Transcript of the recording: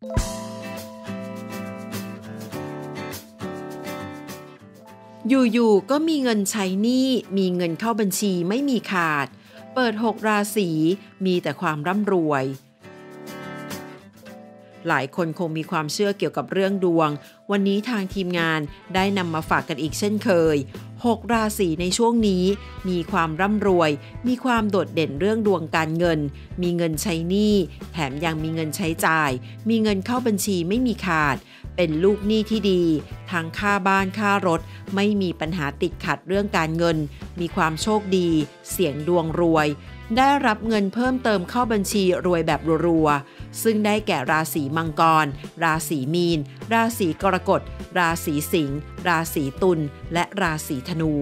อยู่ๆก็มีเงินใช้หนี้มีเงินเข้าบัญชีไม่มีขาดเปิด6ราศีมีแต่ความร่ำรวยหลายคนคงมีความเชื่อเกี่ยวกับเรื่องดวงวันนี้ทางทีมงานได้นำมาฝากกันอีกเช่นเคย6ราศีในช่วงนี้มีความร่ำรวยมีความโดดเด่นเรื่องดวงการเงินมีเงินใช้หนี้แถมยังมีเงินใช้จ่ายมีเงินเข้าบัญชีไม่มีขาดเป็นลูกหนี้ที่ดีทั้งค่าบ้านค่ารถไม่มีปัญหาติดขัดเรื่องการเงินมีความโชคดีเสี่ยงดวงรวยได้รับเงินเพิ่มเติมเข้าบัญชีรวยแบบรัวๆซึ่งได้แก่ราศีมังกรราศีมีนราศีกรกฎราศีสิงห์ราศีตุลและราศีธนู